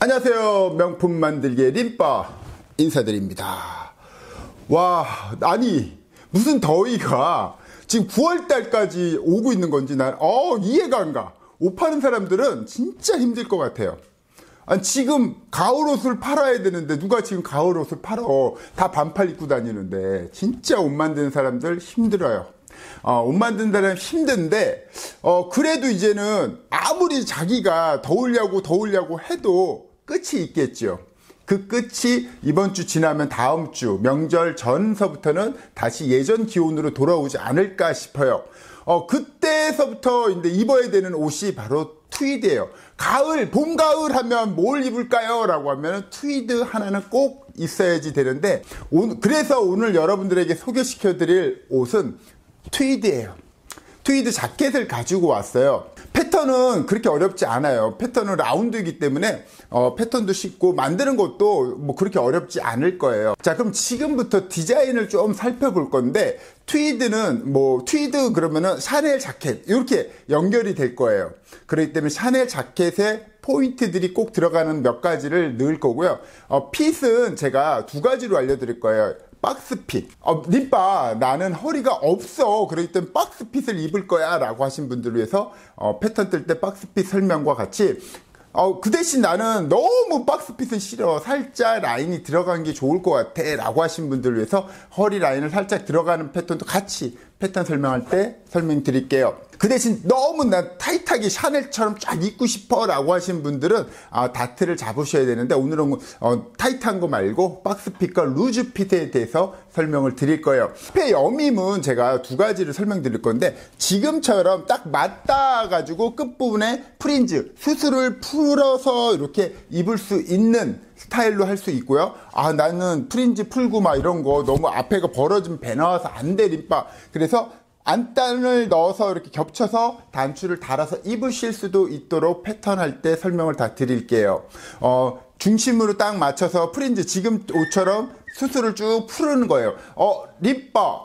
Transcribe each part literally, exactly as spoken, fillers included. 안녕하세요. 명품 만들기의 린빠 인사드립니다. 와, 아니 무슨 더위가 지금 구월달까지 오고 있는 건지 난 어, 이해가 안 가. 옷 파는 사람들은 진짜 힘들 것 같아요. 아니, 지금 가을옷을 팔아야 되는데 누가 지금 가을옷을 팔어. 다 반팔 입고 다니는데 진짜 옷 만드는 사람들 힘들어요. 어, 옷 만드는 사람 힘든데 어, 그래도 이제는 아무리 자기가 더우려고 더우려고 해도 끝이 있겠죠. 그 끝이 이번 주 지나면 다음 주 명절 전서부터는 다시 예전 기온으로 돌아오지 않을까 싶어요. 어, 그때서부터 이제 입어야 되는 옷이 바로 트위드예요. 가을, 봄, 가을 하면 뭘 입을까요? 라고 하면 트위드 하나는 꼭 있어야지 되는데 오, 그래서 오늘 여러분들에게 소개시켜 드릴 옷은 트위드예요. 트위드 자켓을 가지고 왔어요. 패턴은 그렇게 어렵지 않아요. 패턴은 라운드이기 때문에 어, 패턴도 쉽고 만드는 것도 뭐 그렇게 어렵지 않을 거예요. 자, 그럼 지금부터 디자인을 좀 살펴볼 건데 트위드는 뭐 트위드 그러면은 샤넬 자켓 이렇게 연결이 될 거예요. 그렇기 때문에 샤넬 자켓에 포인트들이 꼭 들어가는 몇 가지를 넣을 거고요. 어, 핏은 제가 두 가지로 알려드릴 거예요. 박스핏. 어, 린빠 나는 허리가 없어. 그럴 땐 박스핏을 입을 거야 라고 하신 분들을 위해서 어, 패턴 뜰 때 박스핏 설명과 같이 어, 그 대신 나는 너무 박스핏은 싫어. 살짝 라인이 들어간 게 좋을 것 같아 라고 하신 분들을 위해서 허리 라인을 살짝 들어가는 패턴도 같이 패턴 설명할 때 설명드릴게요. 그 대신 너무 난 타이트하게 샤넬처럼 쫙 입고 싶어 라고 하신 분들은 아, 다트를 잡으셔야 되는데 오늘은 어, 타이트한 거 말고 박스핏과 루즈핏에 대해서 설명을 드릴 거예요. 핏의 여밈은 제가 두 가지를 설명드릴 건데 지금처럼 딱 맞다 가지고 끝부분에 프린즈 수술을 풀어서 이렇게 입을 수 있는 스타일로 할 수 있고요. 아, 나는 프린지 풀고 막 이런 거 너무 앞에가 벌어지면 배 나와서 안 돼 린빠. 그래서 안단을 넣어서 이렇게 겹쳐서 단추를 달아서 입으실 수도 있도록 패턴할 때 설명을 다 드릴게요. 어, 중심으로 딱 맞춰서 프린지 지금 옷처럼 수술을 쭉 풀는 거예요. 어, 린빠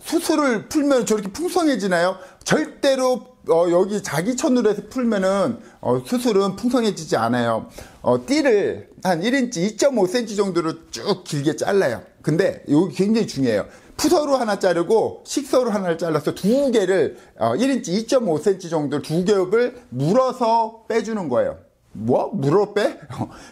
수술을 풀면 저렇게 풍성해지나요? 절대로 어, 여기 자기 천으로 해서 풀면은 어, 수술은 풍성해지지 않아요. 어, 띠를 한 일 인치, 이 점 오 센티미터 정도로 쭉 길게 잘라요. 근데 여기 굉장히 중요해요. 푸서로 하나 자르고 식서로 하나를 잘라서 두 개를 어, 일 인치, 이 점 오 센티미터 정도 두 겹을 물어서 빼주는 거예요. 뭐? 물어 빼?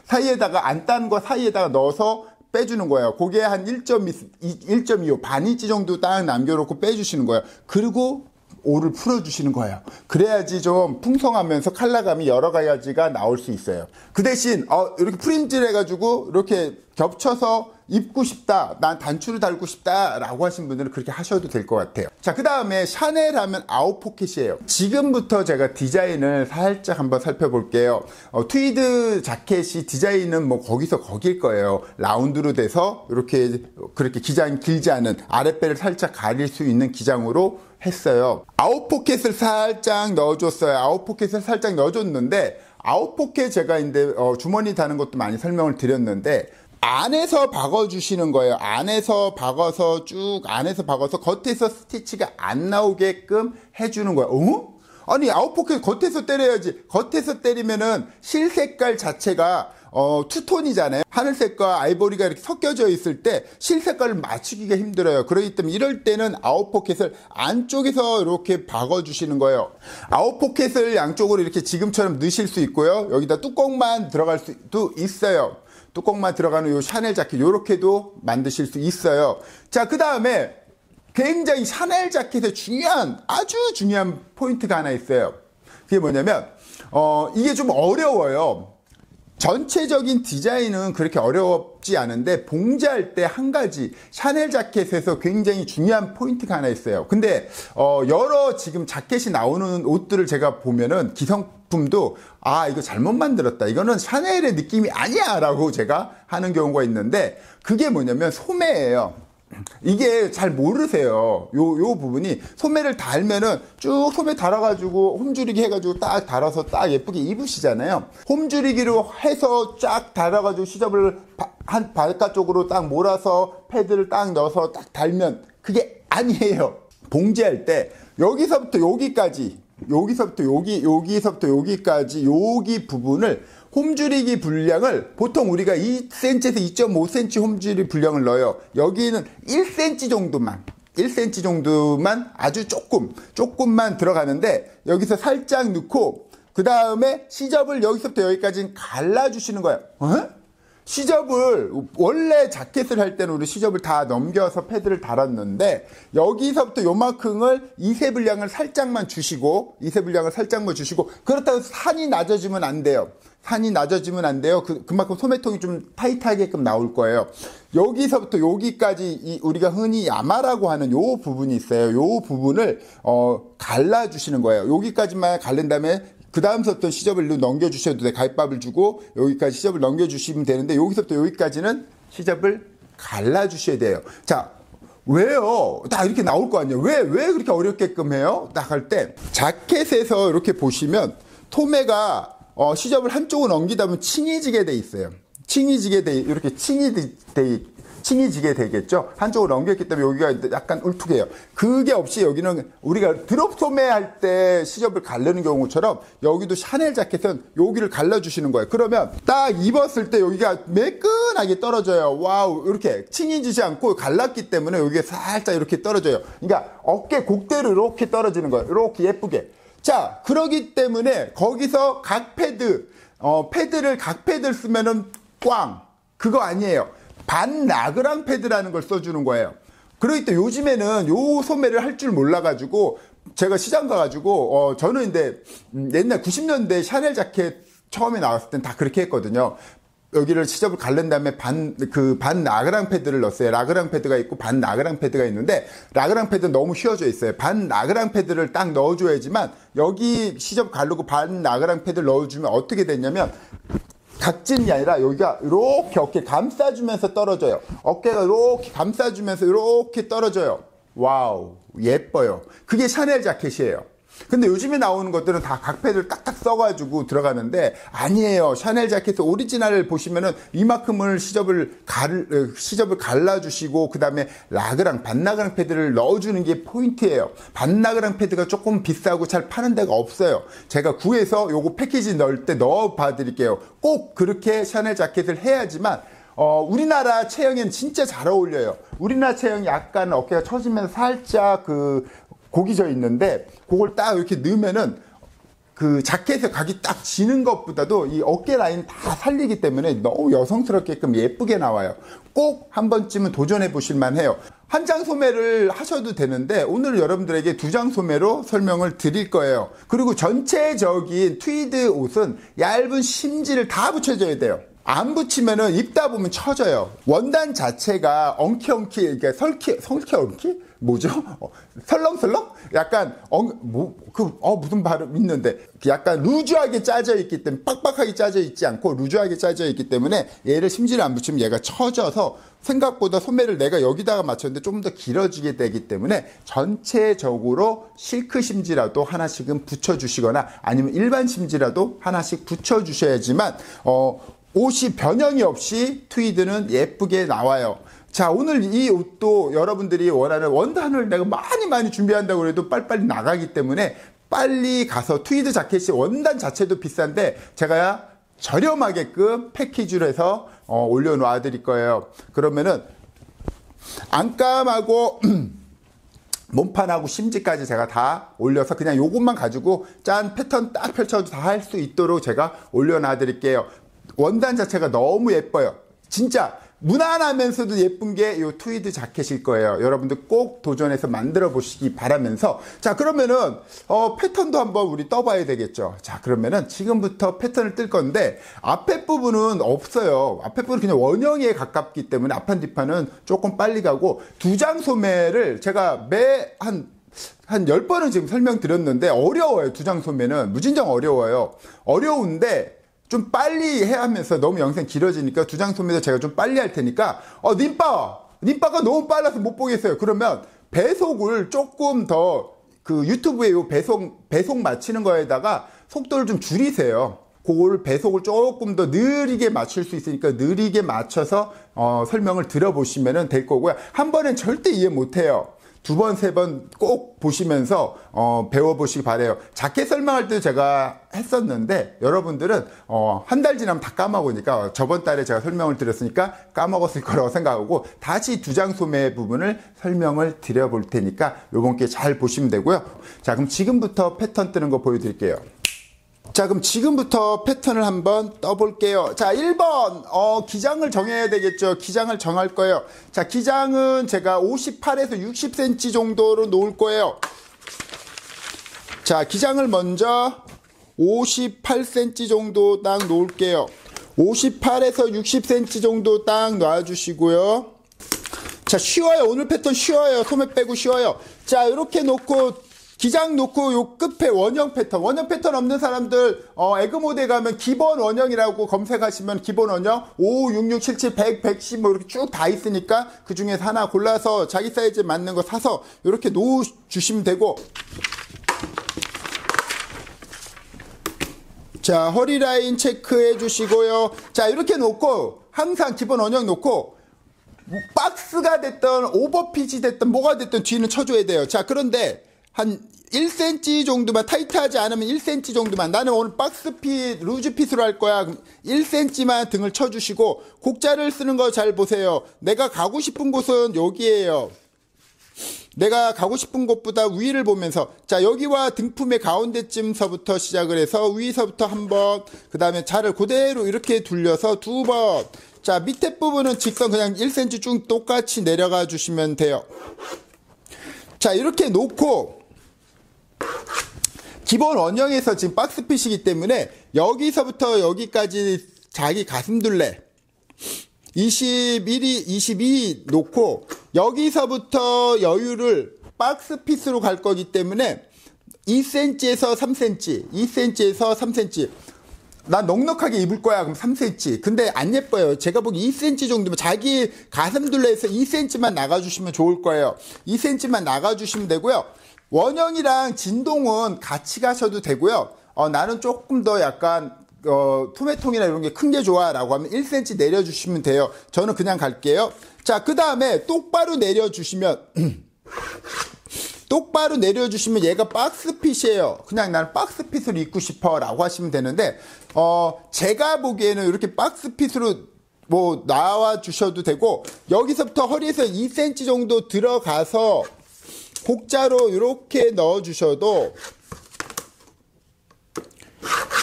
사이에다가 안단과 사이에다가 넣어서 빼주는 거예요. 그게 한 일 점 이오, 반 인치 정도 딱 남겨놓고 빼주시는 거예요. 그리고 오를 풀어주시는 거예요. 그래야지 좀 풍성하면서 컬러감이 여러 가지가 나올 수 있어요. 그 대신 어, 이렇게 프린질 해가지고 이렇게 겹쳐서 입고 싶다, 난 단추를 달고 싶다 라고 하신 분들은 그렇게 하셔도 될 것 같아요. 자, 그 다음에 샤넬 하면 아웃 포켓이에요. 지금부터 제가 디자인을 살짝 한번 살펴볼게요. 어, 트위드 자켓이 디자인은 뭐 거기서 거길 거예요. 라운드로 돼서 이렇게 그렇게 기장이 길지 않은 아랫배를 살짝 가릴 수 있는 기장으로 했어요. 아웃 포켓을 살짝 넣어줬어요. 아웃 포켓을 살짝 넣어줬는데 아웃 포켓 제가 이제 어, 주머니 다는 것도 많이 설명을 드렸는데 안에서 박아주시는 거예요. 안에서 박아서 쭉 안에서 박아서 겉에서 스티치가 안 나오게끔 해주는 거예요. 어? 아니 아웃포켓 겉에서 때려야지. 겉에서 때리면은 실 색깔 자체가 어, 투톤이잖아요. 하늘색과 아이보리가 이렇게 섞여져 있을 때 실 색깔을 맞추기가 힘들어요. 그렇기 때문에 이럴 때는 아웃포켓을 안쪽에서 이렇게 박아주시는 거예요. 아웃포켓을 양쪽으로 이렇게 지금처럼 넣으실 수 있고요. 여기다 뚜껑만 들어갈 수도 있어요. 뚜껑만 들어가는 요 샤넬 자켓 요렇게도 만드실 수 있어요. 자, 그 다음에 굉장히 샤넬 자켓의 중요한 아주 중요한 포인트가 하나 있어요. 그게 뭐냐면 어 이게 좀 어려워요. 전체적인 디자인은 그렇게 어렵지 않은데 봉제할 때 한 가지 샤넬 자켓에서 굉장히 중요한 포인트가 하나 있어요. 근데 어 여러 지금 자켓이 나오는 옷들을 제가 보면은 기성 품도 아 이거 잘못 만들었다, 이거는 샤넬의 느낌이 아니야 라고 제가 하는 경우가 있는데 그게 뭐냐면 소매예요. 이게 잘 모르세요. 요, 요 부분이 소매를 달면은 쭉 소매 달아가지고 홈줄이기 해가지고 딱 달아서 딱 예쁘게 입으시잖아요. 홈줄이기로 해서 쫙 달아가지고 시접을 바, 한 바깥쪽으로 딱 몰아서 패드를 딱 넣어서 딱 달면 그게 아니에요. 봉제할 때 여기서부터 여기까지 여기서부터 여기, 여기서부터 여기까지 여기 부분을 홈줄이기 분량을 보통 우리가 이 센티미터에서 이 점 오 센티미터 홈줄이 분량을 넣어요. 여기는 일 센티미터 정도만 일 센티미터 정도만 아주 조금 조금만 들어가는데 여기서 살짝 넣고 그 다음에 시접을 여기서부터 여기까지 갈라주시는 거예요. 어? 시접을 원래 자켓을 할 때는 우리 시접을 다 넘겨서 패드를 달았는데 여기서부터 요만큼을 이세 분량을 살짝만 주시고 이세 분량을 살짝만 주시고 그렇다고 산이 낮아지면 안 돼요. 산이 낮아지면 안 돼요. 그, 그만큼 소매통이 좀 타이트하게끔 나올 거예요. 여기서부터 여기까지 이, 우리가 흔히 야마라고 하는 요 부분이 있어요. 요 부분을 어, 갈라주시는 거예요. 여기까지만 갈른 다음에 그 다음서부터 시접을 넘겨주셔도 돼요. 갈밥을 주고 여기까지 시접을 넘겨주시면 되는데 여기서부터 여기까지는 시접을 갈라주셔야 돼요. 자, 왜요? 다 이렇게 나올 거 아니에요. 왜, 왜 그렇게 어렵게끔 해요? 딱 할 때 자켓에서 이렇게 보시면 토매가 어, 시접을 한쪽으로 넘기다 보면 칭해지게 돼 있어요. 칭해지게 돼, 이렇게 칭이 돼, 칭해지게 되겠죠. 한쪽으로 넘겼기 때문에 여기가 약간 울퉁해요. 그게 없이 여기는 우리가 드롭 소매할 때 시접을 갈르는 경우처럼 여기도 샤넬 자켓은 여기를 갈라주시는 거예요. 그러면 딱 입었을 때 여기가 매끈하게 떨어져요. 와우, 이렇게 칭해지지 않고 갈랐기 때문에 여기가 살짝 이렇게 떨어져요. 그러니까 어깨 곡대로 이렇게 떨어지는 거예요. 이렇게 예쁘게. 자, 그러기 때문에 거기서 각 패드, 어, 패드를 각 패드를 쓰면은 꽝. 그거 아니에요. 반 나그랑 패드라는 걸 써주는 거예요. 그러기 때문에 요즘에는 요 소매를 할 줄 몰라가지고 제가 시장 가가지고 어, 저는 근데 옛날 구십 년대 샤넬 자켓 처음에 나왔을 땐 다 그렇게 했거든요. 여기를 시접을 갈른 다음에 반, 그 반 나그랑 패드를 넣었어요. 라그랑 패드가 있고 반 나그랑 패드가 있는데 라그랑 패드는 너무 휘어져 있어요. 반 나그랑 패드를 딱 넣어줘야지만 여기 시접 가르고 반 나그랑 패드를 넣어주면 어떻게 됐냐면 각진이 아니라 여기가 이렇게 어깨 감싸주면서 떨어져요. 어깨가 이렇게 감싸주면서 이렇게 떨어져요. 와우, 예뻐요. 그게 샤넬 자켓이에요. 근데 요즘에 나오는 것들은 다 각 패드를 딱딱 써가지고 들어가는데 아니에요. 샤넬 자켓 오리지널을 보시면은 이만큼을 시접을 갈, 시접을 갈라주시고 그 다음에 라그랑, 반라그랑 패드를 넣어주는 게 포인트예요. 반라그랑 패드가 조금 비싸고 잘 파는 데가 없어요. 제가 구해서 요거 패키지 넣을 때 넣어 봐 드릴게요. 꼭 그렇게 샤넬 자켓을 해야지만 어, 우리나라 체형엔 진짜 잘 어울려요. 우리나라 체형이 약간 어깨가 처지면서 살짝 그 고기 져 있는데 그걸 딱 이렇게 넣으면은 그 자켓에 각이 딱 지는 것보다도 이 어깨 라인 다 살리기 때문에 너무 여성스럽게끔 예쁘게 나와요. 꼭 한 번쯤은 도전해 보실만 해요. 한 장 소매를 하셔도 되는데 오늘 여러분들에게 두 장 소매로 설명을 드릴 거예요. 그리고 전체적인 트위드 옷은 얇은 심지를 다 붙여줘야 돼요. 안 붙이면은 입다 보면 처져요. 원단 자체가 엉키엉키, 그러니까 설키, 설키엉키? 뭐죠? 어, 설렁설렁? 약간, 엉, 뭐, 그, 어, 무슨 발음 있는데. 약간 루즈하게 짜져 있기 때문에, 빡빡하게 짜져 있지 않고, 루즈하게 짜져 있기 때문에, 얘를 심지를 안 붙이면 얘가 처져서, 생각보다 소매를 내가 여기다가 맞췄는데 조금 더 길어지게 되기 때문에, 전체적으로 실크 심지라도 하나씩은 붙여주시거나, 아니면 일반 심지라도 하나씩 붙여주셔야지만, 어, 옷이 변형이 없이 트위드는 예쁘게 나와요. 자, 오늘 이 옷도 여러분들이 원하는 원단을 내가 많이 많이 준비한다고 해도 빨리빨리 나가기 때문에 빨리 가서 트위드 자켓이 원단 자체도 비싼데 제가 저렴하게끔 패키지로 해서 어, 올려놔 드릴 거예요. 그러면은 안감하고 몸판하고 심지까지 제가 다 올려서 그냥 요것만 가지고 짠 패턴 딱 펼쳐도 다 할 수 있도록 제가 올려놔 드릴게요. 원단 자체가 너무 예뻐요. 진짜 무난하면서도 예쁜 게 이 트위드 자켓일 거예요. 여러분들 꼭 도전해서 만들어 보시기 바라면서 자, 그러면은 어, 패턴도 한번 우리 떠봐야 되겠죠. 자, 그러면은 지금부터 패턴을 뜰 건데 앞에 부분은 없어요. 앞에 부분은 그냥 원형에 가깝기 때문에 앞판 뒷판은 조금 빨리 가고 두 장 소매를 제가 매 한 한 열 번은 지금 설명드렸는데 어려워요. 두 장 소매는 무진장 어려워요. 어려운데 좀 빨리 해야 하면서 너무 영상 길어지니까 두 장 소매도 제가 좀 빨리 할 테니까 어 린빠! 린빠가 너무 빨라서 못 보겠어요. 그러면 배속을 조금 더 그 유튜브에 요 배속, 배속 맞추는 거에다가 속도를 좀 줄이세요. 그걸 배속을 조금 더 느리게 맞출 수 있으니까 느리게 맞춰서 어, 설명을 들어보시면 될 거고요. 한 번엔 절대 이해 못해요. 두 번, 세 번 꼭 보시면서 어, 배워보시기 바래요. 자켓 설명할 때 제가 했었는데 여러분들은 어, 한 달 지나면 다 까먹으니까 저번 달에 제가 설명을 드렸으니까 까먹었을 거라고 생각하고 다시 두 장 소매 부분을 설명을 드려볼 테니까 요번 기회 잘 보시면 되고요. 자, 그럼 지금부터 패턴 뜨는 거 보여드릴게요. 자, 그럼 지금부터 패턴을 한번 떠볼게요. 자, 일 번 어, 기장을 정해야 되겠죠. 기장을 정할 거예요. 자, 기장은 제가 오십팔에서 육십 센티미터 정도로 놓을 거예요. 자, 기장을 먼저 오십팔 센티미터 정도 딱 놓을게요. 오십팔에서 육십 센티미터 정도 딱 놔주시고요. 자, 쉬워요. 오늘 패턴 쉬워요. 소매 빼고 쉬워요. 자, 이렇게 놓고 기장 놓고 요 끝에 원형 패턴, 원형 패턴 없는 사람들 어, 에그모드에 가면 기본 원형이라고 검색하시면 기본 원형 오십육, 육십칠, 칠십, 백, 백십 뭐 이렇게 쭉 다 있으니까 그 중에서 하나 골라서 자기 사이즈에 맞는 거 사서 이렇게 놓아주시면 되고, 자, 허리 라인 체크해 주시고요. 자, 이렇게 놓고 항상 기본 원형 놓고 박스가 됐든 오버핏이 됐든 뭐가 됐든 뒤는 쳐줘야 돼요. 자, 그런데 한 일 센티미터 정도만, 타이트하지 않으면 일 센티미터 정도만, 나는 오늘 박스핏, 루즈핏으로 할 거야. 일 센티미터만 등을 쳐주시고, 곡자를 쓰는 거 잘 보세요. 내가 가고 싶은 곳은 여기에요. 내가 가고 싶은 곳보다 위를 보면서, 자, 여기와 등품의 가운데쯤서부터 시작을 해서 위서부터 한 번, 그 다음에 자를 그대로 이렇게 둘려서 두 번. 자, 밑에 부분은 직선 그냥 일 센티미터 쭉 똑같이 내려가 주시면 돼요. 자, 이렇게 놓고 기본 원형에서 지금 박스핏이기 때문에 여기서부터 여기까지 자기 가슴둘레 이십일이, 이십이 놓고 여기서부터 여유를 박스핏으로 갈 거기 때문에 이 센티미터에서 삼 센티미터, 이 센티미터에서 삼 센티미터 난 넉넉하게 입을 거야. 그럼 삼 센티미터. 근데 안 예뻐요. 제가 보기 이 센티미터 정도면 자기 가슴둘레에서 이 센티미터만 나가주시면 좋을 거예요. 이 센티미터만 나가주시면 되고요. 원형이랑 진동은 같이 가셔도 되고요. 어, 나는 조금 더 약간 어, 소매통이나 이런 게 큰 게 좋아 라고 하면 일 센티미터 내려주시면 돼요. 저는 그냥 갈게요. 자, 그 다음에 똑바로 내려주시면 똑바로 내려주시면 얘가 박스핏이에요. 그냥 나는 박스핏으로 입고 싶어 라고 하시면 되는데 어 제가 보기에는 이렇게 박스핏으로 뭐 나와주셔도 되고 여기서부터 허리에서 이 센티미터 정도 들어가서 곡자로 이렇게 넣어주셔도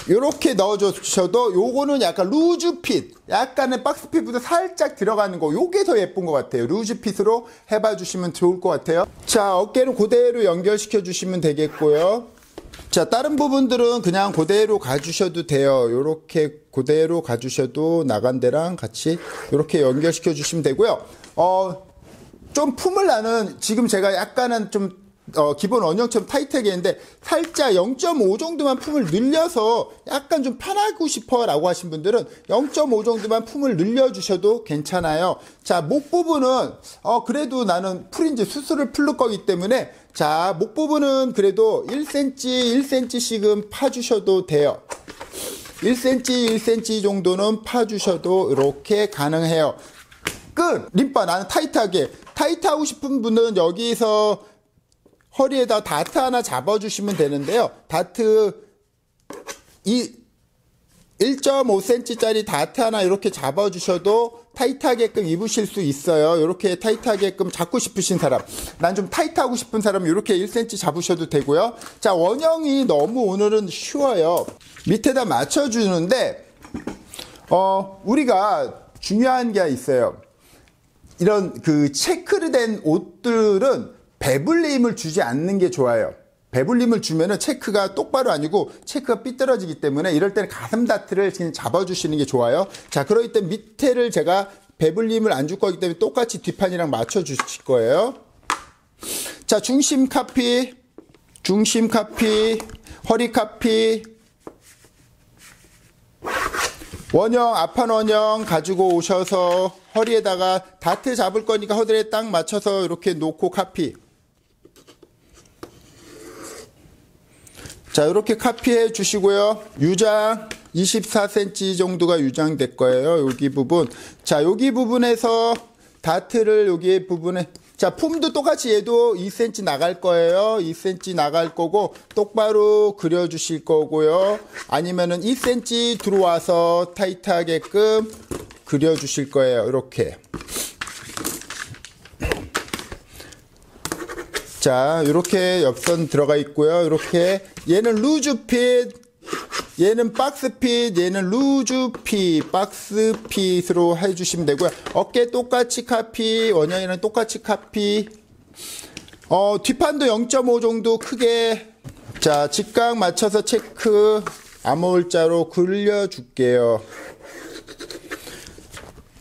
이렇게 넣어주셔도 요거는 약간 루즈핏, 약간의 박스핏보다 살짝 들어가는 거, 요게 더 예쁜 것 같아요. 루즈핏으로 해봐주시면 좋을 것 같아요. 자, 어깨는 그대로 연결시켜 주시면 되겠고요. 자, 다른 부분들은 그냥 그대로 가주셔도 돼요. 요렇게 그대로 가주셔도 나간 데랑 같이 요렇게 연결시켜 주시면 되고요. 어, 좀 품을 나는 지금 제가 약간은 좀 어, 기본 원형처럼 타이트하게 했는데 살짝 영 점 오 정도만 품을 늘려서 약간 좀 편하고 싶어 라고 하신 분들은 영 점 오 정도만 품을 늘려주셔도 괜찮아요. 자, 목 부분은 어, 그래도 나는 풀인지 수술을 풀릴 거기 때문에 자, 목 부분은 그래도 일 센티미터, 일 센티미터씩은 파주셔도 돼요. 일 센티미터, 일 센티미터 정도는 파주셔도 이렇게 가능해요. 끝! 림빠 나는 타이트하게 타이트하고 싶은 분은 여기서 허리에다 다트 하나 잡아주시면 되는데요. 다트 이 일 점 오 센티미터 짜리 다트 하나 이렇게 잡아주셔도 타이트하게끔 입으실 수 있어요. 이렇게 타이트하게끔 잡고 싶으신 사람, 난 좀 타이트하고 싶은 사람 이렇게 일 센티미터 잡으셔도 되고요. 자, 원형이 너무 오늘은 쉬워요. 밑에다 맞춰주는데 어 우리가 중요한 게 있어요. 이런 그 체크를 된 옷들은 배불림을 주지 않는 게 좋아요. 배불림을 주면은 체크가 똑바로 아니고 체크가 삐뚤어지기 때문에 이럴 때는 가슴 다트를 그냥 잡아주시는 게 좋아요. 자, 그럴 때 밑에를 제가 배불림을 안 줄 거기 때문에 똑같이 뒷판이랑 맞춰 주실 거예요. 자, 중심 카피, 중심 카피, 허리 카피, 원형, 앞판 원형 가지고 오셔서 허리에다가 다트 잡을 거니까 허리에 딱 맞춰서 이렇게 놓고 카피. 자, 이렇게 카피해 주시고요. 유장 이십사 센티미터 정도가 유장 될 거예요. 여기 부분. 자, 여기 부분에서 다트를 여기 부분에 자, 품도 똑같이 얘도 이 센티미터 나갈 거예요. 이 센티미터 나갈 거고 똑바로 그려주실 거고요. 아니면은 이 센티미터 들어와서 타이트하게끔 그려주실 거예요. 이렇게. 자, 이렇게 옆선 들어가 있고요. 이렇게 얘는 루즈핏, 얘는 박스핏, 얘는 루즈핏, 박스핏으로 해주시면 되고요. 어깨 똑같이 카피, 원형이랑 똑같이 카피. 어, 뒷판도 영 점 오 정도 크게. 자, 직각 맞춰서 체크, 암홀자로 그려줄게요.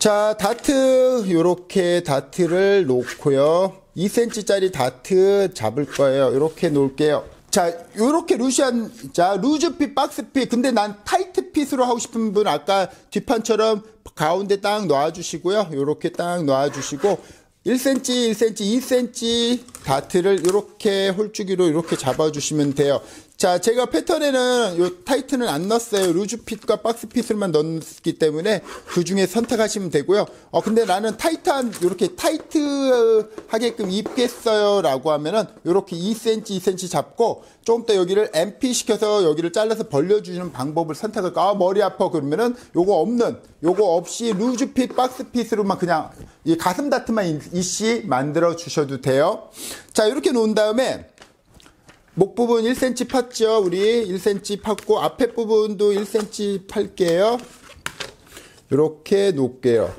자, 다트, 요렇게 다트를 놓고요. 이 센티미터짜리 다트 잡을 거예요. 이렇게 놓을게요. 자, 요렇게 루시안, 자, 루즈핏, 박스핏. 근데 난 타이트핏으로 하고 싶은 분 아까 뒷판처럼 가운데 딱 놔주시고요. 요렇게 딱 놔주시고 일 센티미터, 일 센티미터, 이 센티미터 다트를 이렇게 홀쭉이로 이렇게 잡아주시면 돼요. 자, 제가 패턴에는 요 타이트는 안 넣었어요. 루즈핏과 박스핏을만 넣었기 때문에 그 중에 선택하시면 되고요. 어, 근데 나는 타이트한, 요렇게 타이트하게끔 입겠어요. 라고 하면은 요렇게 이 센티미터, 이 센티미터 잡고 조금 더 여기를 엠피 시켜서 여기를 잘라서 벌려주는 방법을 선택할까. 아, 머리 아파. 그러면은 요거 없는, 요거 없이 루즈핏, 박스핏으로만 그냥 이 가슴 다트만 이씨 만들어 주셔도 돼요. 자, 이렇게 놓은 다음에 목 부분 일 센티미터 팠죠? 우리 일 센티미터 팠고 앞에 부분도 일 센티미터 팔게요. 이렇게 놓을게요.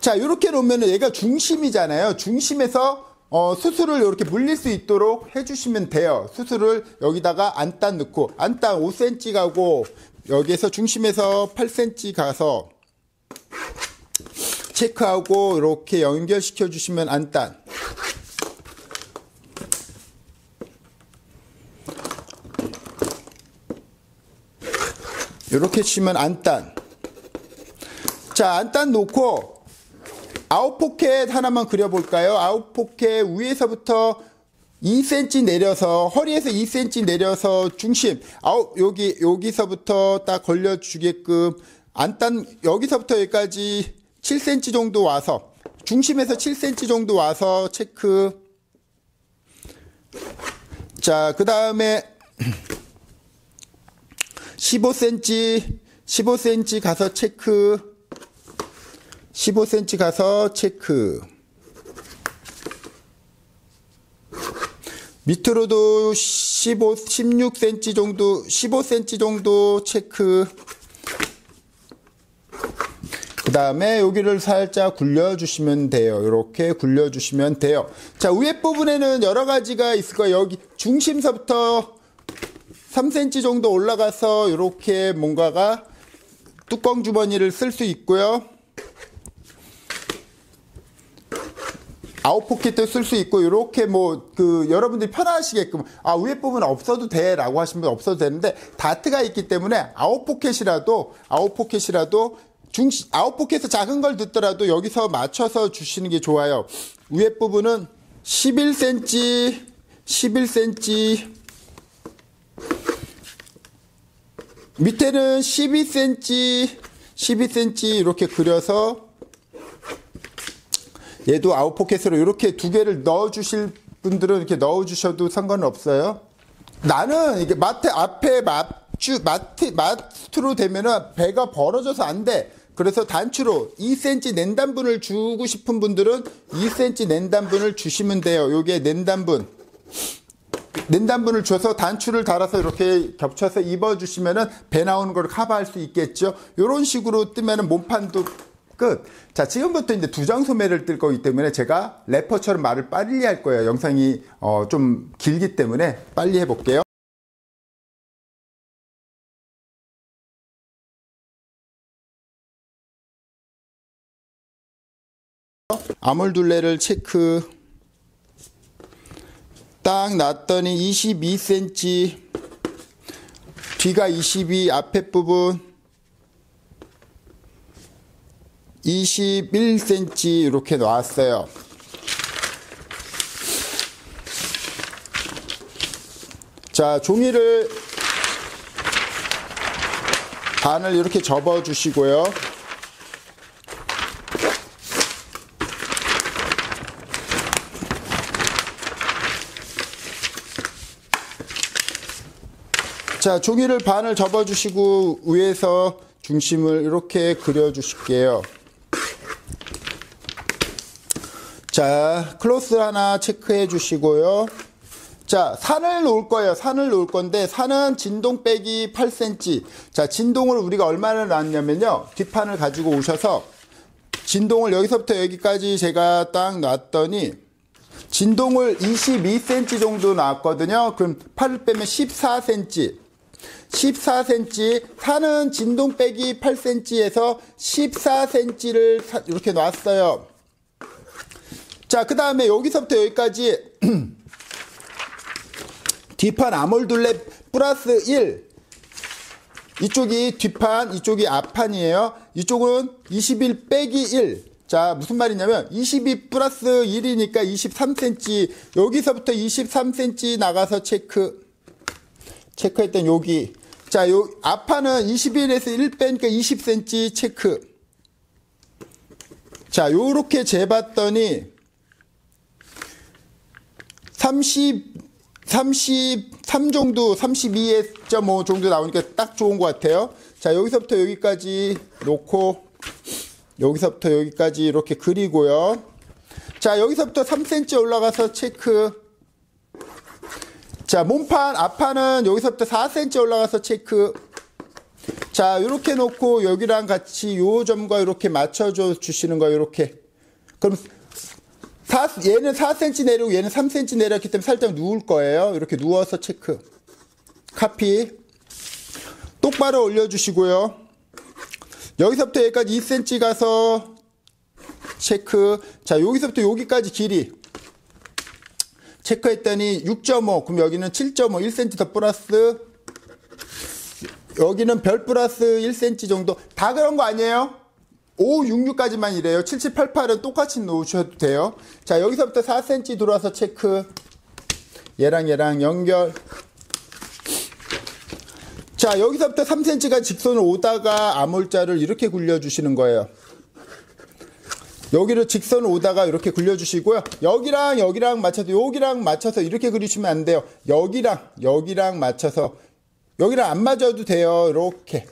자, 이렇게 놓으면 얘가 중심이잖아요. 중심에서 어, 수술을 이렇게 물릴 수 있도록 해주시면 돼요. 수술을 여기다가 안단 넣고, 안단 오 센티미터 가고, 여기에서 중심에서 팔 센티미터 가서 체크하고 이렇게 연결시켜 주시면 안단. 이렇게 치면 안단. 자, 안단 놓고 아웃포켓 하나만 그려볼까요? 아웃포켓 위에서부터 이 센티미터 내려서, 허리에서 이 센티미터 내려서 중심 아웃, 여기 여기서부터 딱 걸려주게끔 안단, 여기서부터 여기까지 칠 센티미터 정도 와서, 중심에서 칠 센티미터 정도 와서 체크. 자, 그 다음에 십오 센티미터, 십오 센티미터 가서 체크, 십오 센티미터 가서 체크. 밑으로도 십오, 십육 센티미터 정도, 십오 센티미터 정도 체크. 그 다음에 여기를 살짝 굴려주시면 돼요. 이렇게 굴려주시면 돼요. 자, 위에 부분에는 여러 가지가 있을 거예요. 여기 중심서부터 삼 센티미터 정도 올라가서 이렇게 뭔가가 뚜껑 주머니를 쓸 수 있고요. 아웃포켓도 쓸 수 있고, 이렇게 뭐 그 여러분들이 편하시게끔, 아, 위에 부분 없어도 돼 라고 하시면 없어도 되는데, 다트가 있기 때문에 아웃포켓이라도 아웃포켓이라도 중심 아웃포켓에서 작은 걸 듣더라도 여기서 맞춰서 주시는 게 좋아요. 위에 부분은 십일 센티미터, 십일 센티미터, 밑에는 십이 센티미터, 십이 센티미터 이렇게 그려서 얘도 아웃포켓으로 이렇게 두 개를 넣어 주실 분들은 이렇게 넣어 주셔도 상관은 없어요. 나는 이게 마트 앞에 맞추, 마트, 마트로 되면은 배가 벌어져서 안 돼. 그래서 단추로 이 센티미터 낸단분을 주고 싶은 분들은 이 센티미터 낸단분을 주시면 돼요. 요게 낸단분. 낸단분을 줘서 단추를 달아서 이렇게 겹쳐서 입어주시면은 배 나오는 걸 커버할 수 있겠죠. 요런 식으로 뜨면은 몸판도 끝. 자, 지금부터 이제 두 장 소매를 뜰 거기 때문에 제가 래퍼처럼 말을 빨리 할 거예요. 영상이 어, 좀 길기 때문에 빨리 해볼게요. 아몰둘레를 체크. 딱 놨더니 이십이 센티미터, 뒤가 이십이, 앞에 부분 이십일 센티미터 이렇게 놨어요. 자, 종이를 반을 이렇게 접어 주시고요. 자, 종이를 반을 접어주시고 위에서 중심을 이렇게 그려주실게요. 자, 클로스 하나 체크해 주시고요. 자, 산을 놓을 거예요. 산을 놓을 건데, 산은 진동 빼기 팔 센티미터. 자, 진동을 우리가 얼마나 놨냐면요, 뒷판을 가지고 오셔서 진동을 여기서부터 여기까지 제가 딱 놨더니 진동을 이십이 센티미터 정도 놨거든요. 그럼 팔을 빼면 십사 센티미터. 십사 센티미터, 산은 진동 빼기 팔 센티미터에서 십사 센티미터를 사, 이렇게 놨어요. 자, 그 다음에 여기서부터 여기까지 뒷판 아몰둘레 플러스 일. 이쪽이 뒷판, 이쪽이 앞판이에요. 이쪽은 이십일 빼기 일. 자, 무슨 말이냐면 이십이 플러스 일이니까 이십삼 센티미터. 여기서부터 이십삼 센티미터 나가서 체크. 체크했던 여기. 자, 요 앞판은 이십일에서 일 빼니까 이십 센티미터 체크. 자, 요렇게 재봤더니 삼십 삼십삼 정도, 삼십이 점 오 정도 나오니까 딱 좋은 것 같아요. 자, 여기서부터 여기까지 놓고, 여기서부터 여기까지 이렇게 그리고요. 자, 여기서부터 삼 센티미터 올라가서 체크. 자, 몸판, 앞판은 여기서부터 사 센티미터 올라가서 체크. 자, 이렇게 놓고 여기랑 같이 요 점과 이렇게 맞춰줘 주시는 거예요, 이렇게. 그럼 사, 얘는 사 센티미터 내리고 얘는 삼 센티미터 내렸기 때문에 살짝 누울 거예요. 이렇게 누워서 체크. 카피. 똑바로 올려주시고요. 여기서부터 여기까지 이 센티미터 가서 체크. 자, 여기서부터 여기까지 길이. 체크했더니 육 점 오. 그럼 여기는 칠 점 오. 일 센티미터 더 플러스. 여기는 별 플러스 일 센티미터 정도. 다 그런 거 아니에요? 오백육십육까지만 이래요. 칠칠팔팔은 똑같이 놓으셔도 돼요. 자, 여기서부터 사 센티미터 들어와서 체크. 얘랑 얘랑 연결. 자, 여기서부터 삼 센티미터가 직선을 오다가 암홀자를 이렇게 굴려주시는 거예요. 여기를 직선을 오다가 이렇게 굴려주시고요. 여기랑 여기랑 맞춰서, 여기랑 맞춰서 이렇게 그리시면 안 돼요. 여기랑 여기랑 맞춰서, 여기랑 안 맞아도 돼요. 이렇게.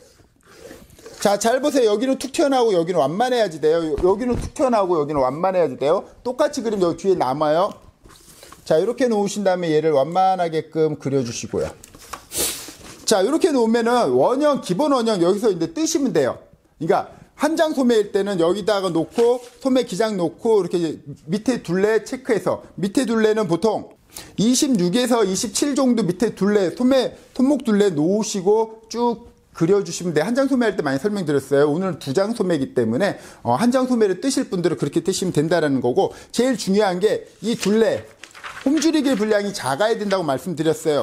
자, 잘 보세요. 여기는 툭 튀어나오고 여기는 완만해야지 돼요. 여기는 툭 튀어나오고 여기는 완만해야지 돼요. 똑같이 그림 여기 뒤에 남아요. 자, 이렇게 놓으신 다음에 얘를 완만하게끔 그려주시고요. 자, 이렇게 놓으면은 원형, 기본 원형 여기서 이제 뜨시면 돼요. 그러니까 한 장 소매일 때는 여기다가 놓고 소매 기장 놓고 이렇게 밑에 둘레 체크해서, 밑에 둘레는 보통 이십육에서 이십칠 정도 밑에 둘레, 소매, 손목 둘레 놓으시고 쭉 그려주시면 돼요. 한 장 소매할 때 많이 설명드렸어요. 오늘은 두 장 소매이기 때문에 어, 한 장 소매를 뜨실 분들은 그렇게 뜨시면 된다는 거고, 제일 중요한 게 이 둘레, 홈줄이기 분량이 작아야 된다고 말씀드렸어요.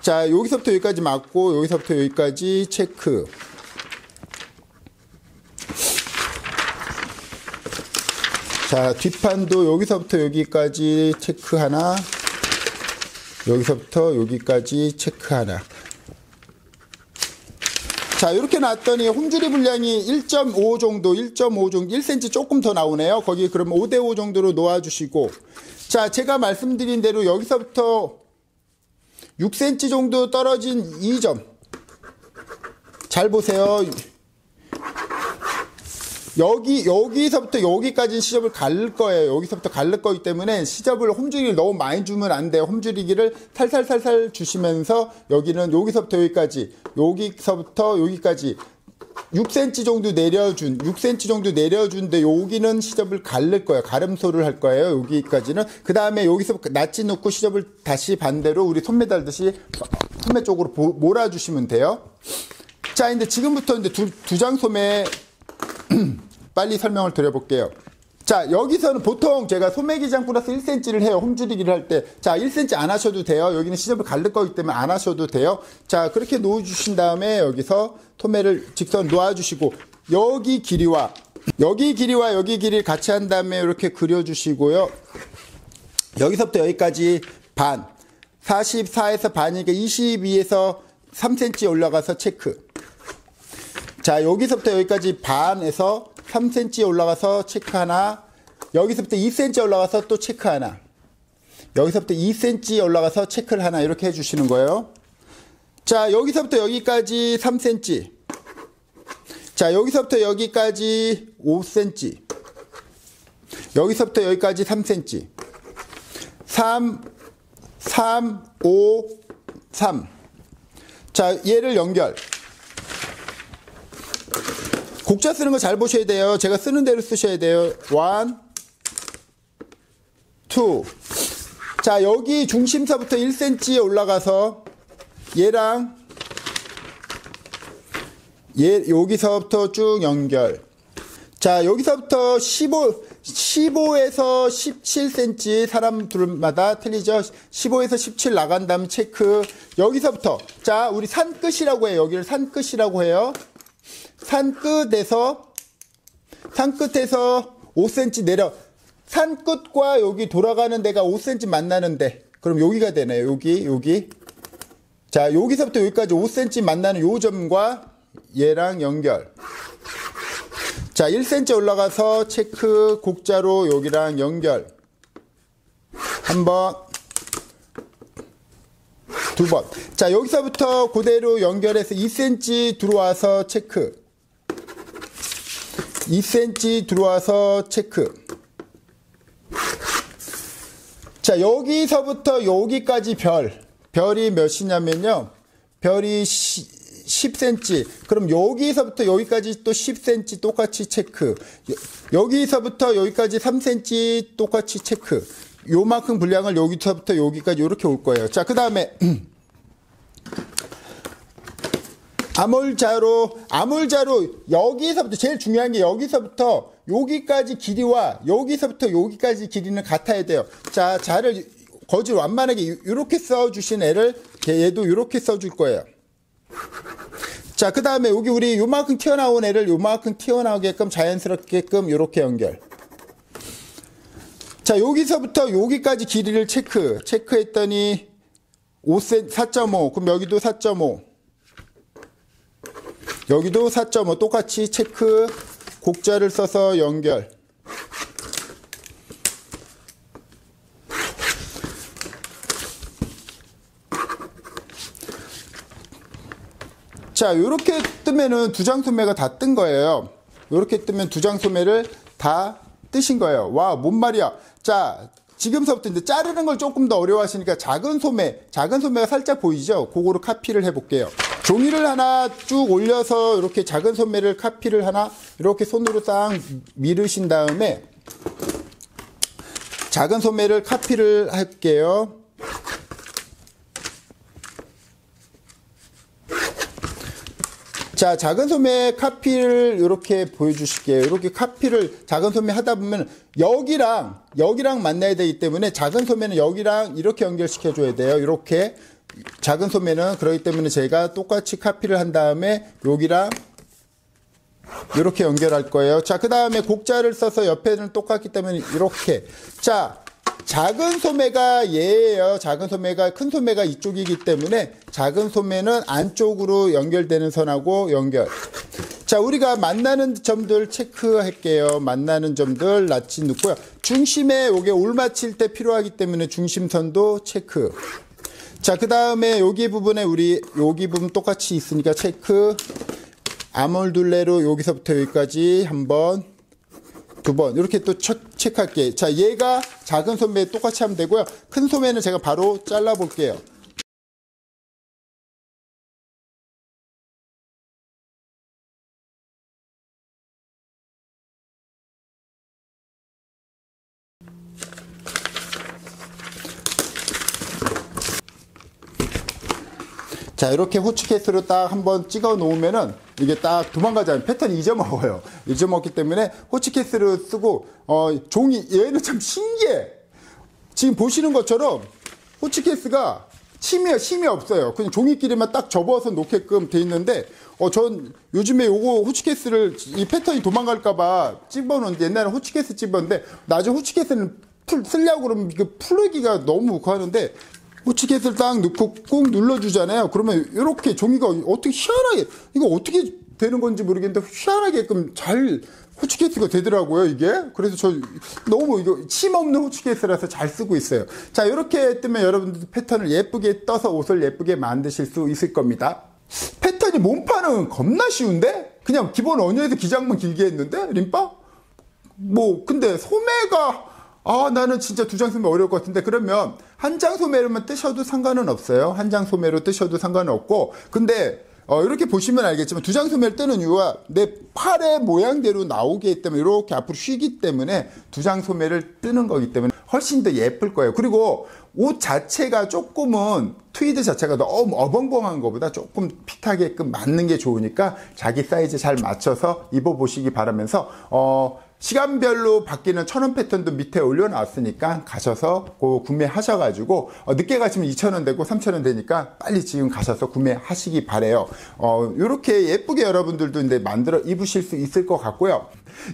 자, 여기서부터 여기까지 맞고 여기서부터 여기까지 체크. 자, 뒷판도 여기서부터 여기까지 체크 하나, 여기서부터 여기까지 체크 하나. 자, 이렇게 놨더니 홈줄이 분량이 일 점 오 정도, 일 점 오 정도, 일 센티미터 조금 더 나오네요. 거기 그럼 오 대 오 정도로 놓아주시고, 자, 제가 말씀드린 대로 여기서부터 육 센티미터 정도 떨어진 이 점. 잘 보세요. 여기, 여기서부터 여기까지 시접을 갈릴 거예요. 여기서부터 갈릴 거기 때문에 시접을, 홈줄이기를 너무 많이 주면 안 돼요. 홈줄이기를 살살살살 주시면서 여기는 여기서부터 여기까지, 여기서부터 여기까지 육 센티미터 정도 내려준, 육 센티미터 정도 내려준데 여기는 시접을 갈릴 거예요. 가름소를 할 거예요. 여기까지는. 그 다음에 여기서 낫지 놓고 시접을 다시 반대로 우리 손매 달듯이 손매 쪽으로 몰아주시면 돼요. 자, 이제 지금부터 이제 두, 두 장 소매 빨리 설명을 드려볼게요. 자, 여기서는 보통 제가 소매기장 플러스 일 센티미터를 해요. 홈줄이기를 할 때. 자, 일 센티미터 안 하셔도 돼요. 여기는 시접을 갈릴 거기 때문에 안 하셔도 돼요. 자, 그렇게 놓아주신 다음에 여기서 소매를 직선 놓아주시고, 여기 길이와 여기 길이와 여기 길이를 같이 한 다음에 이렇게 그려주시고요. 여기서부터 여기까지 반, 사십사에서 반이니까 이십이에서 삼 센티미터 올라가서 체크. 자, 여기서부터 여기까지 반에서 삼 센티미터 올라가서 체크 하나, 여기서부터 이 센티미터 올라가서 또 체크 하나, 여기서부터 이 센티미터 올라가서 체크를 하나, 이렇게 해주시는 거예요. 자, 여기서부터 여기까지 삼 센티미터. 자, 여기서부터 여기까지 오 센티미터. 여기서부터 여기까지 삼 센티미터. 삼, 삼, 오, 삼. 자, 얘를 연결. 곡자 쓰는 거 잘 보셔야 돼요. 제가 쓰는 대로 쓰셔야 돼요. 일, 이. 자, 여기 중심서부터 일 센티미터에 올라가서 얘랑 얘 여기서부터 쭉 연결. 자, 여기서부터 십오, 십오에서 십칠 센티미터, 사람 둘마다 틀리죠. 십오에서 십칠 나간 다음 체크. 여기서부터, 자, 우리 산끝이라고 해요. 여기를 산끝이라고 해요. 산끝에서 산끝에서 오 센티미터 내려, 산끝과 여기 돌아가는 데가 오 센티미터 만나는데, 그럼 여기가 되네요. 여기 여기 자, 여기서부터 여기까지 오 센티미터 만나는 요 점과 얘랑 연결. 자, 일 센티미터 올라가서 체크. 곡자로 여기랑 연결. 한 번, 두 번. 자, 여기서부터 그대로 연결해서 이 센티미터 들어와서 체크. 이 센티미터 들어와서 체크. 자, 여기서부터 여기까지 별. 별이 몇이냐면요. 별이 십 센티미터. 그럼 여기서부터 여기까지 또 십 센티미터 똑같이 체크. 여기서부터 여기까지 삼 센티미터 똑같이 체크. 요만큼 분량을 여기서부터 여기까지 이렇게 올 거예요. 자, 그 다음에 암홀자로, 암홀자로 여기서부터 제일 중요한 게 여기서부터 여기까지 길이와 여기서부터 여기까지 길이는 같아야 돼요. 자, 자를 거질 완만하게 이렇게 써주신 애를 얘도 이렇게 써줄 거예요. 자, 그 다음에 여기 우리 요만큼 튀어나온 애를 요만큼 튀어나오게끔 자연스럽게끔 이렇게 연결. 자, 여기서부터 여기까지 길이를 체크. 체크했더니 오 센티미터, 사 점 오. 그럼 여기도 사 점 오. 여기도 사 점 오. 똑같이 체크. 곡자를 써서 연결. 자, 요렇게 뜨면은 두 장 소매가 다 뜬 거예요. 요렇게 뜨면 두 장 소매를 다 뜨신 거예요. 와, 뭔 말이야. 자, 지금서부터 이제 자르는 걸 조금 더 어려워하시니까 작은 소매, 작은 소매가 살짝 보이죠? 그거로 카피를 해볼게요. 종이를 하나 쭉 올려서 이렇게 작은 소매를 카피를 하나 이렇게 손으로 딱 밀으신 다음에 작은 소매를 카피를 할게요. 자, 작은 소매 카피를 이렇게 보여주실게요. 이렇게 카피를 작은 소매 하다 보면 여기랑 여기랑 만나야 되기 때문에 작은 소매는 여기랑 이렇게 연결시켜 줘야 돼요. 이렇게 작은 소매는 그렇기 때문에 제가 똑같이 카피를 한 다음에 여기랑 이렇게 연결할 거예요. 자, 그 다음에 곡자를 써서 옆에는 똑같기 때문에 이렇게. 자, 작은 소매가 얘예요. 작은 소매가, 큰 소매가 이쪽이기 때문에 작은 소매는 안쪽으로 연결되는 선하고 연결. 자, 우리가 만나는 점들 체크할게요. 만나는 점들 낫지 넣고요. 중심에 요게 올맞힐 때 필요하기 때문에 중심선도 체크. 자, 그 다음에 여기 부분에 우리 여기 부분 똑같이 있으니까 체크. 암홀둘레로 여기서부터 여기까지 한 번, 두 번 이렇게 또 체크할게요. 자, 얘가 작은 소매 똑같이 하면 되고요. 큰 소매는 제가 바로 잘라 볼게요. 자, 이렇게 호치케이스로 딱 한번 찍어 놓으면은 이게 딱 도망가잖아요. 패턴 잊어먹어요. 잊어먹기 때문에 호치케이스로 쓰고, 어, 종이, 얘는 참 신기해. 지금 보시는 것처럼 호치케이스가 심이, 심이 없어요. 그냥 종이끼리만 딱 접어서 놓게끔 돼 있는데, 어, 전 요즘에 요거 호치케이스를, 이 패턴이 도망갈까봐 집어넣는데, 옛날에 호치케이스 집었는데, 나중에 호치케이스는 풀, 쓰려고 그러면 그 풀르기가 너무 하는데, 호치케이스를 딱 넣고 꾹 눌러주잖아요. 그러면 이렇게 종이가 어떻게 희한하게, 이거 어떻게 되는 건지 모르겠는데 희한하게끔 잘 후추케이스가 되더라고요, 이게. 그래서 저 너무 이거 심 없는 후추케이스라서 잘 쓰고 있어요. 자, 이렇게 뜨면 여러분들도 패턴을 예쁘게 떠서 옷을 예쁘게 만드실 수 있을 겁니다. 패턴이 몸판은 겁나 쉬운데? 그냥 기본 원형에서 기장만 길게 했는데? 린빠? 뭐 근데 소매가 아 나는 진짜 두 장 소매 어려울 것 같은데, 그러면 한 장 소매로만 뜨셔도 상관은 없어요. 한 장 소매로 뜨셔도 상관은 없고, 근데 어, 이렇게 보시면 알겠지만 두 장 소매를 뜨는 이유가 내 팔의 모양대로 나오기 때문에 이렇게 앞으로 쉬기 때문에 두 장 소매를 뜨는 거기 때문에 훨씬 더 예쁠 거예요. 그리고 옷 자체가 조금은 트위드 자체가 너무 어벙벙한 것보다 조금 핏하게끔 맞는 게 좋으니까 자기 사이즈 잘 맞춰서 입어보시기 바라면서 어 시간별로 바뀌는 천 원 패턴도 밑에 올려놨으니까 가셔서 그 구매하셔가지고 어, 늦게 가시면 이천 원 되고 삼천 원 되니까 빨리 지금 가셔서 구매하시기 바래요. 어, 이렇게 예쁘게 여러분들도 이제 만들어 입으실 수 있을 것 같고요.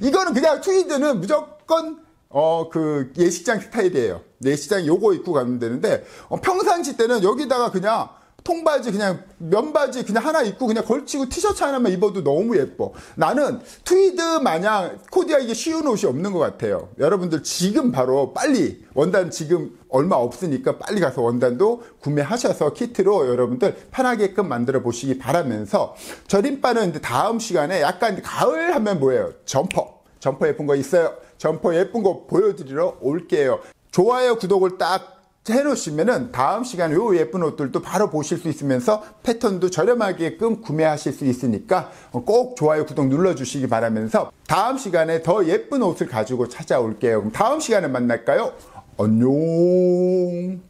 이거는 그냥 트위드는 무조건 어, 그 예식장 스타일이에요. 예식장 요거 입고 가면 되는데 어, 평상시 때는 여기다가 그냥 통바지 그냥 면바지 그냥 하나 입고 그냥 걸치고 티셔츠 하나만 입어도 너무 예뻐. 나는 트위드 마냥 코디하기 쉬운 옷이 없는 것 같아요. 여러분들 지금 바로 빨리 원단 지금 얼마 없으니까 빨리 가서 원단도 구매하셔서 키트로 여러분들 편하게끔 만들어 보시기 바라면서 저 린빠는 다음 시간에 약간 가을 하면 뭐예요? 점퍼. 점퍼 예쁜 거 있어요. 점퍼 예쁜 거 보여드리러 올게요. 좋아요 구독을 딱 해놓으시면은 다음 시간에 요 예쁜 옷들도 바로 보실 수 있으면서 패턴도 저렴하게끔 구매하실 수 있으니까 꼭 좋아요 구독 눌러주시기 바라면서 다음 시간에 더 예쁜 옷을 가지고 찾아올게요. 그럼 다음 시간에 만날까요? 안녕.